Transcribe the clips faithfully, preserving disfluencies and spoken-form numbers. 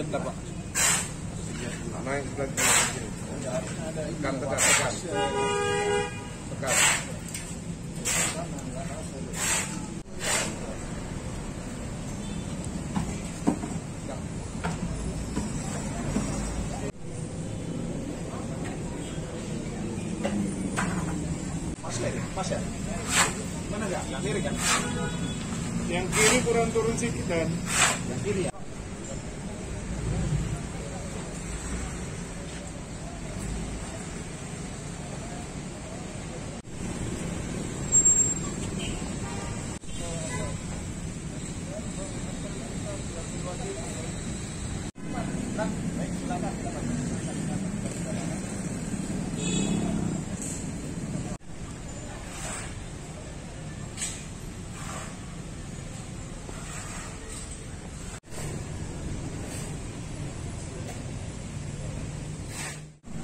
bentar, Pak. Naik lagi. Tekan, tekan, tekan. Tekan. Pas ya? Mana enggak? Yang kiri kan? Yang kiri kurang turun sedikit dan yang kiri ya?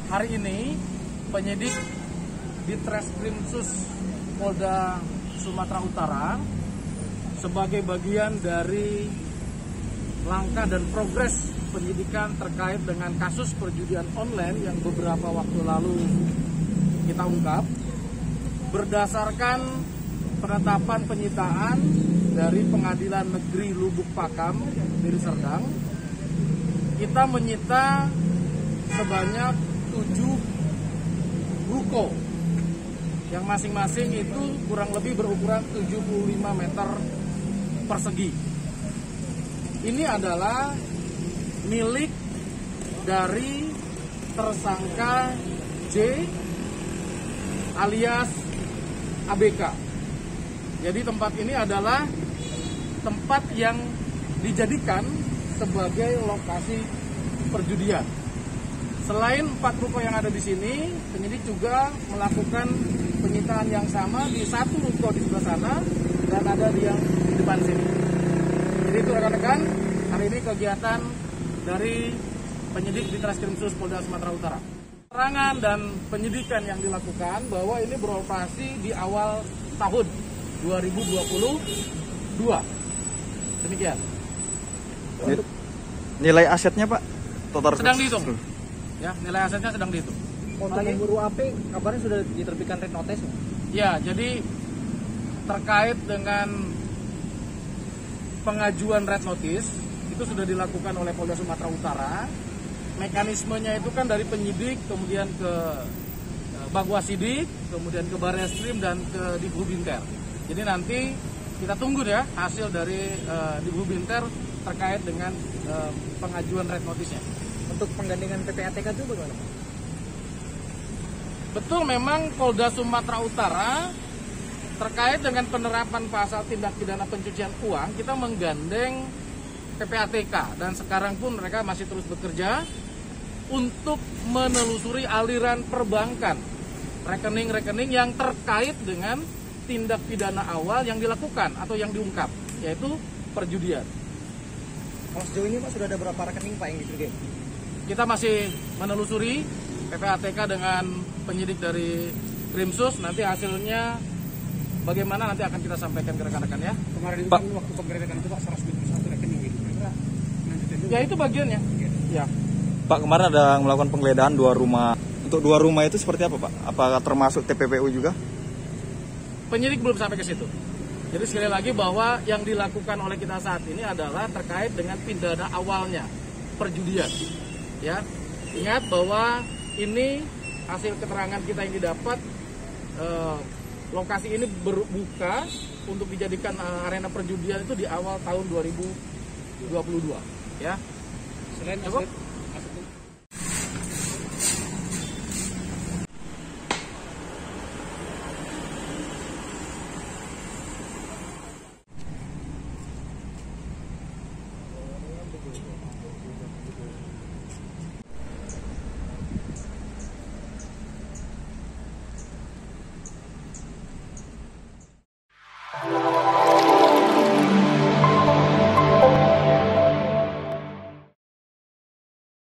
Hari ini penyidik Ditreskrimsus Polda Sumatera Utara sebagai bagian dari langkah dan progres penyidikan terkait dengan kasus perjudian online yang beberapa waktu lalu kita ungkap berdasarkan penetapan penyitaan dari Pengadilan Negeri Lubuk Pakam dari Serdang, kita menyita sebanyak tujuh ruko yang masing-masing itu kurang lebih berukuran tujuh puluh lima meter persegi. Ini adalah milik dari tersangka J alias A B K. Jadi tempat ini adalah tempat yang dijadikan sebagai lokasi perjudian. Selain empat ruko yang ada di sini, penyidik juga melakukan penyitaan yang sama di satu ruko di sebelah sana dan ada di yang di depan sini. Jadi itu rekan-rekan, hari ini kegiatan dari penyidik Ditreskrimsus Polda Sumatera Utara. Keterangan dan penyidikan yang dilakukan bahwa ini beroperasi di awal tahun dua ribu dua puluh dua. Demikian. Nilai asetnya, Pak? Total sedang dihitung. Ya, nilai asetnya sedang dihitung. Konten yang guru A P kabarnya sudah diterbitkan red notice. Ya, jadi terkait dengan pengajuan red notice itu sudah dilakukan oleh Polda Sumatera Utara. Mekanismenya itu kan dari penyidik, kemudian ke Bagua Sidik, kemudian ke Barreskrim dan ke Ditbubinter. Jadi nanti kita tunggu ya hasil dari uh, Ditbubinter terkait dengan uh, pengajuan red notice-nya. Untuk penggandingan P P A T K itu bagaimana? Betul, memang Polda Sumatera Utara terkait dengan penerapan pasal tindak pidana pencucian uang, kita menggandeng P P A T K dan sekarang pun mereka masih terus bekerja untuk menelusuri aliran perbankan rekening-rekening yang terkait dengan tindak pidana awal yang dilakukan atau yang diungkap, yaitu perjudian. Kalau sejauh ini Pak sudah ada berapa rekening Pak yang dicurigai? Kita masih menelusuri P P A T K dengan penyidik dari Krimsus. Nanti hasilnya bagaimana nanti akan kita sampaikan ke rekan-rekan ya. Kemarin itu waktu penggeledahan itu Pak seratus tujuh puluh satu rekening gitu. Ya itu bagiannya. Ya. Pak, kemarin ada melakukan penggeledahan dua rumah. Untuk dua rumah itu seperti apa Pak? Apakah termasuk T P P U juga? Penyidik belum sampai ke situ. Jadi sekali lagi bahwa yang dilakukan oleh kita saat ini adalah terkait dengan pidana awalnya perjudian. Ya, ingat bahwa ini hasil keterangan kita yang didapat, eh, lokasi ini berbuka untuk dijadikan arena perjudian itu di awal tahun dua ribu dua puluh dua. Ya, selain